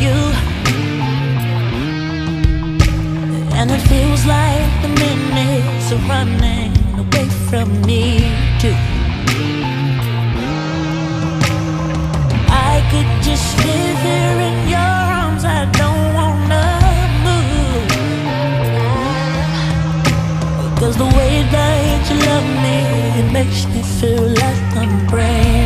you, and it feels like the minutes are running away from me too. I could just live here in your arms. I don't wanna move, 'cause the way that you love me, it makes me feel like I'm brave.